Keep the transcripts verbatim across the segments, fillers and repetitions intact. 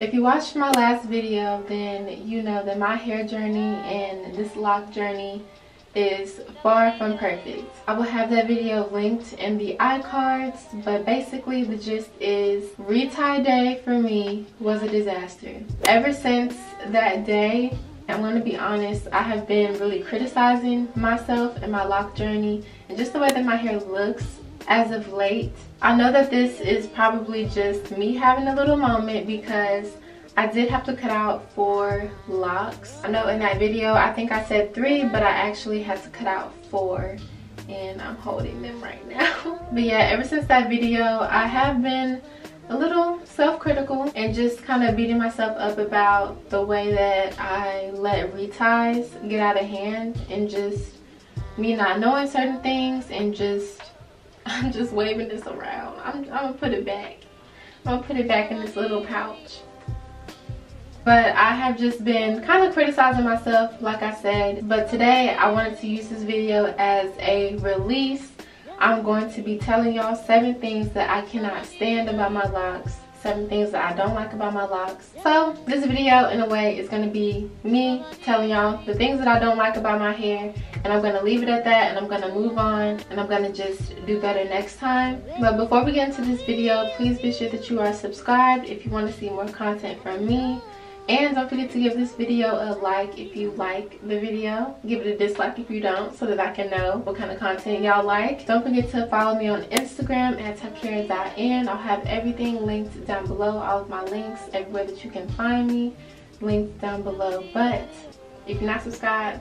If you watched my last video, then you know that my hair journey and this lock journey is far from perfect. I will have that video linked in the iCards, but basically the gist is retie day for me was a disaster. Ever since that day, I'm going to be honest, I have been really criticizing myself and my lock journey and just the way that my hair looks as of late. I know that this is probably just me having a little moment because I did have to cut out four locks. I know in that video I think I said three, but I actually had to cut out four and I'm holding them right now. But yeah, ever since that video I have been a little self-critical and just kind of beating myself up about the way that I let reties get out of hand and just me not knowing certain things and just I'm just waving this around. I'm, I'm gonna put it back. I'm gonna put it back in this little pouch. But I have just been kind of criticizing myself, like I said. But today I wanted to use this video as a release. I'm going to be telling y'all seven things that I cannot stand about my locks. Seven things that I don't like about my locks. So this video in a way is going to be me telling y'all the things that I don't like about my hair, and I'm going to leave it at that, and I'm going to move on, and I'm going to just do better next time. But before we get into this video, please be sure that you are subscribed if you want to see more content from me, and don't forget to give this video a like if you like the video. Give it a dislike if you don't, so that I can know what kind of content y'all like. Don't forget to follow me on Instagram at tuckhair dot in. I'll have everything linked down below, all of my links, everywhere that you can find me, linked down below. But if you're not subscribed,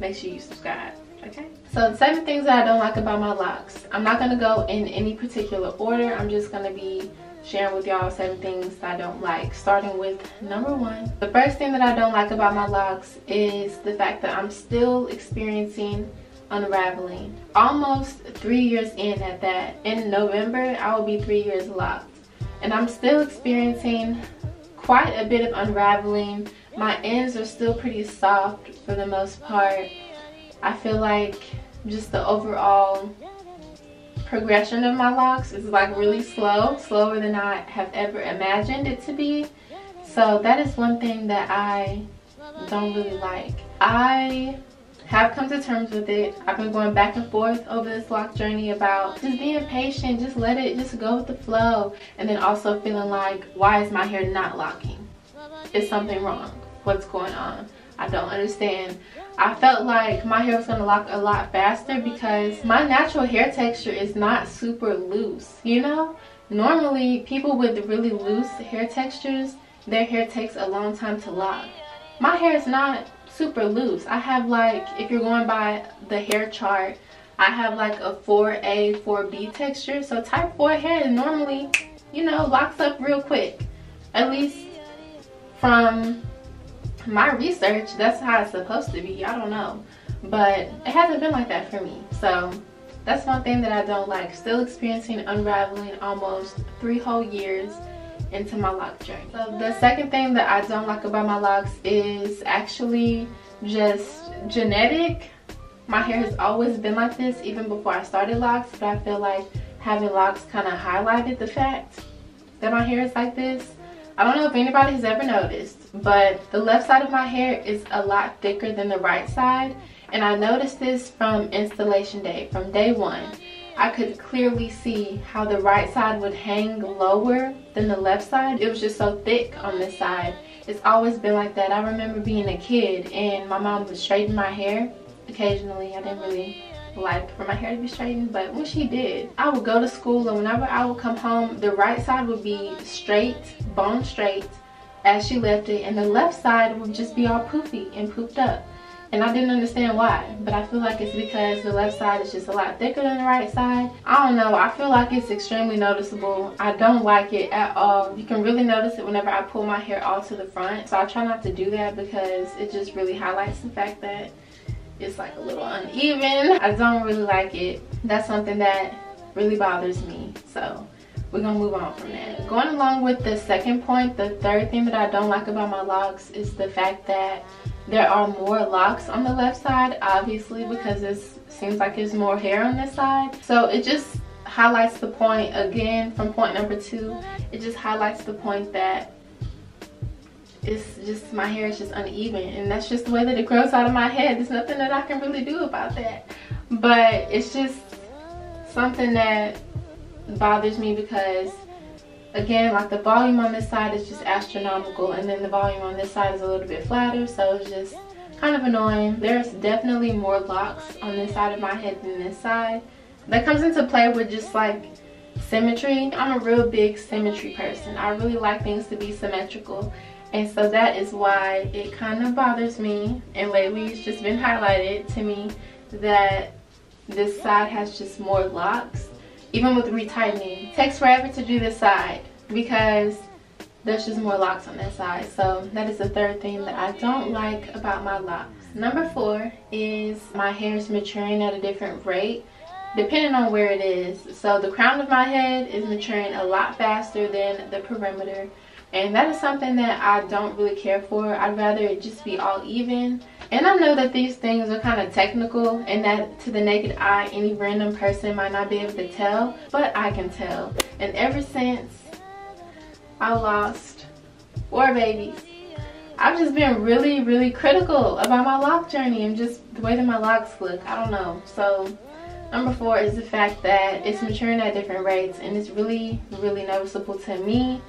make sure you subscribe, okay? So seven things that I don't like about my locks. I'm not going to go in any particular order. I'm just going to be sharing with y'all seven things that I don't like, starting with number one. The first thing that I don't like about my locks is the fact that I'm still experiencing unraveling. Almost three years in at that. In November, I will be three years locked. And I'm still experiencing quite a bit of unraveling. My ends are still pretty soft for the most part. I feel like just the overall progression of my locks is like really slow, slower than I have ever imagined it to be. So that is one thing that I don't really like. I have come to terms with it. I've been going back and forth over this lock journey about just being patient, just let it just go with the flow, and then also feeling like, why is my hair not locking? Is something wrong? What's going on? I don't understand. I felt like my hair was going to lock a lot faster because my natural hair texture is not super loose, you know? Normally, people with really loose hair textures, their hair takes a long time to lock. My hair is not super loose. I have like, if you're going by the hair chart, I have like a four A, four B texture. So type four hair normally, you know, locks up real quick. At least from my research, that's how it's supposed to be. I don't know, but it hasn't been like that for me. So that's one thing that I don't like, still experiencing unraveling almost three whole years into my lock journey. So the second thing that I don't like about my locks is actually just genetic. My hair has always been like this even before I started locks, but I feel like having locks kind of highlighted the fact that my hair is like this. I don't know if anybody has ever noticed, but the left side of my hair is a lot thicker than the right side, and I noticed this from installation day, from day one. I could clearly see how the right side would hang lower than the left side. It was just so thick on this side. It's always been like that. I remember being a kid and my mom would straighten my hair occasionally. I didn't really like for my hair to be straightened, but when she did, I would go to school and whenever I would come home, the right side would be straight, bone straight as she left it, and the left side would just be all poofy and poofed up, and I didn't understand why, but I feel like it's because the left side is just a lot thicker than the right side. I don't know, I feel like it's extremely noticeable. I don't like it at all. You can really notice it whenever I pull my hair all to the front, so I try not to do that because it just really highlights the fact that it's like a little uneven. I don't really like it. That's something that really bothers me. So we're gonna move on from that. Going along with the second point, the third thing that I don't like about my locks is the fact that there are more locks on the left side, obviously, because it seems like there's more hair on this side. So it just highlights the point again from point number two. It just highlights the point that it's just, my hair is just uneven, and that's just the way that it grows out of my head. There's nothing that I can really do about that, but it's just something that bothers me because, again, like the volume on this side is just astronomical, and then the volume on this side is a little bit flatter, so it's just kind of annoying. There's definitely more locks on this side of my head than this side. That comes into play with just like symmetry. I'm a real big symmetry person. I really like things to be symmetrical, and so that is why it kind of bothers me. And lately it's just been highlighted to me that this side has just more locks, even with retightening. It takes forever to do this side because there's just more locks on that side. So that is the third thing that I don't like about my locks. Number four is my hair is maturing at a different rate depending on where it is. So the crown of my head is maturing a lot faster than the perimeter, and that is something that I don't really care for. I'd rather it just be all even. And I know that these things are kind of technical and that to the naked eye any random person might not be able to tell, but I can tell. And ever since I lost four babies, I've just been really really critical about my lock journey and just the way that my locks look. I don't know. So number four is the fact that it's maturing at different rates, and it's really really noticeable to me.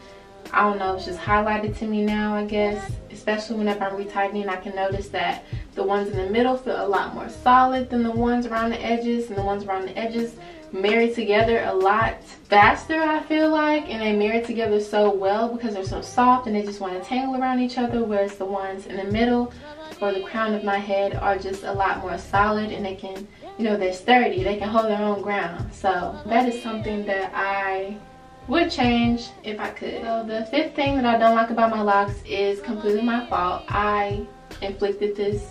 I don't know, it's just highlighted to me now, I guess. Especially whenever I'm retightening, I can notice that the ones in the middle feel a lot more solid than the ones around the edges, and the ones around the edges marry together a lot faster, I feel like, and they marry together so well because they're so soft and they just want to tangle around each other, whereas the ones in the middle or the crown of my head are just a lot more solid, and they can, you know, they're sturdy, they can hold their own ground. So that is something that I would change if I could. So the fifth thing that I don't like about my locks is completely my fault. I inflicted this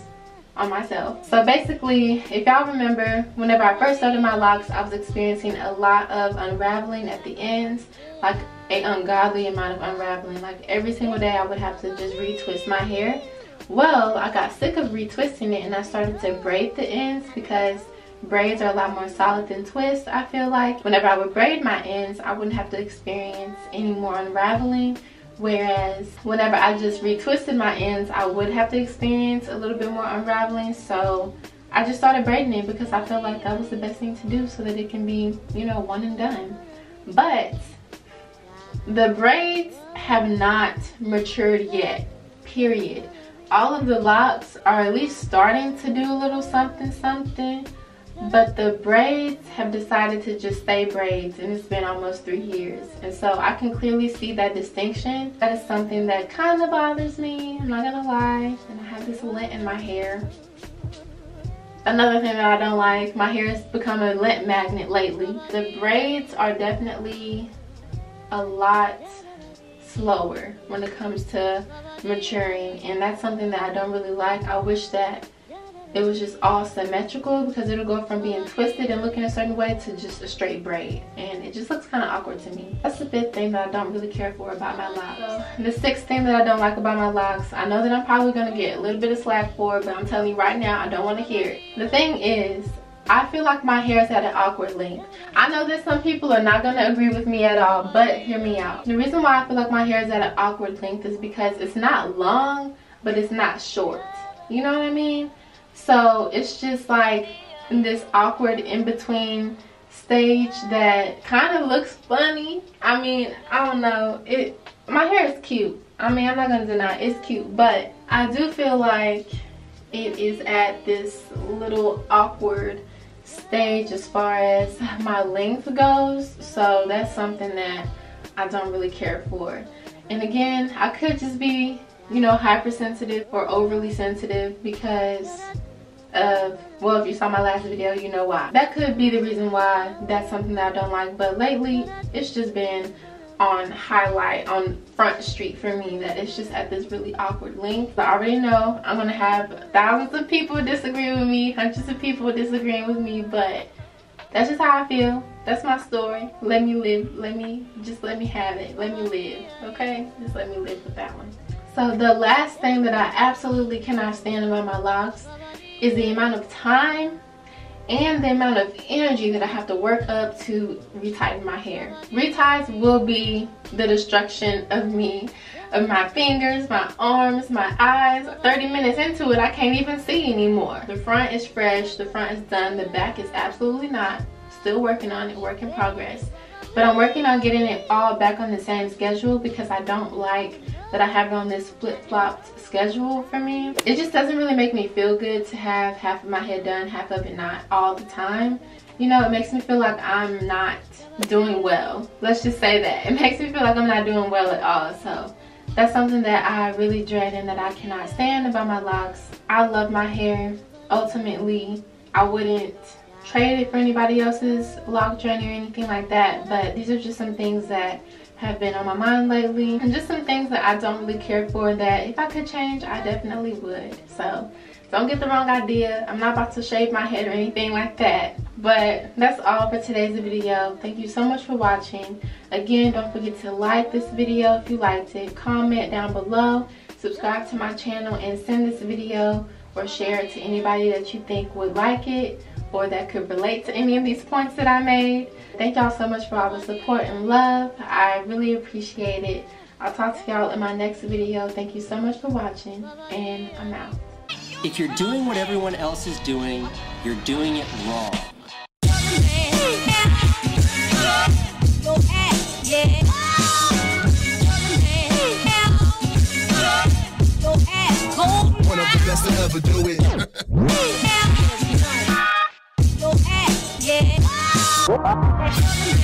on myself. So basically, if y'all remember, whenever I first started my locks, I was experiencing a lot of unraveling at the ends, like a ungodly amount of unraveling. Like every single day I would have to just retwist my hair. Well, I got sick of retwisting it, and I started to braid the ends because braids are a lot more solid than twists, I feel like. Whenever I would braid my ends, I wouldn't have to experience any more unraveling, whereas whenever I just retwisted my ends, I would have to experience a little bit more unraveling. So I just started braiding it because I felt like that was the best thing to do so that it can be, you know, one and done. But the braids have not matured yet, period. All of the locks are at least starting to do a little something something, but the braids have decided to just stay braids, and it's been almost three years. And so I can clearly see that distinction. That is something that kind of bothers me, I'm not gonna lie. And I have this lint in my hair. Another thing that I don't like, my hair has become a lint magnet lately. The braids are definitely a lot slower when it comes to maturing, and that's something that I don't really like. I wish that it was just all symmetrical, because it'll go from being twisted and looking a certain way to just a straight braid, and it just looks kind of awkward to me. That's the fifth thing that I don't really care for about my locks. So, the sixth thing that I don't like about my locks, I know that I'm probably going to get a little bit of slack for it, but I'm telling you right now, I don't want to hear it. The thing is, I feel like my hair is at an awkward length. I know that some people are not going to agree with me at all, but hear me out. The reason why I feel like my hair is at an awkward length is because it's not long, but it's not short. You know what I mean? So it's just like in this awkward in-between stage that kind of looks funny. I mean, I don't know. It, my hair is cute. I mean, I'm not going to deny it. It's cute. But I do feel like it is at this little awkward stage as far as my length goes. So that's something that I don't really care for. And again, I could just be, you know, hypersensitive or overly sensitive because of, well, if you saw my last video, you know why. That could be the reason why that's something that I don't like, but lately it's just been on highlight, on front street for me, that it's just at this really awkward length. I already know I'm gonna have thousands of people disagree with me, hundreds of people disagreeing with me, but that's just how I feel. That's my story. Let me live. Let me, just let me have it. Let me live, okay? Just let me live with that one. So the last thing that I absolutely cannot stand about my locks is the amount of time and the amount of energy that I have to work up to retighten my hair. Reties will be the destruction of me. of my fingers, my arms, my eyes. thirty minutes into it, I can't even see anymore. The front is fresh, the front is done, the back is absolutely not. Still working on it, work in progress. But I'm working on getting it all back on the same schedule because I don't like that I have it on this flip-flopped schedule for me. It just doesn't really make me feel good to have half of my head done, half of it not all the time. You know, it makes me feel like I'm not doing well. Let's just say that. It makes me feel like I'm not doing well at all. So that's something that I really dread and that I cannot stand about my locks. I love my hair. Ultimately, I wouldn't trade it for anybody else's lock journey or anything like that, but these are just some things that have been on my mind lately and just some things that I don't really care for that if I could change, I definitely would. So don't get the wrong idea. I'm not about to shave my head or anything like that. But that's all for today's video. Thank you so much for watching. Again, don't forget to like this video if you liked it, comment down below, subscribe to my channel, and send this video or share it to anybody that you think would like it or that could relate to any of these points that I made. Thank y'all so much for all the support and love. I really appreciate it. I'll talk to y'all in my next video. Thank you so much for watching, and I'm out. If you're doing what everyone else is doing, you're doing it wrong. One of the best to ever do it. Yeah.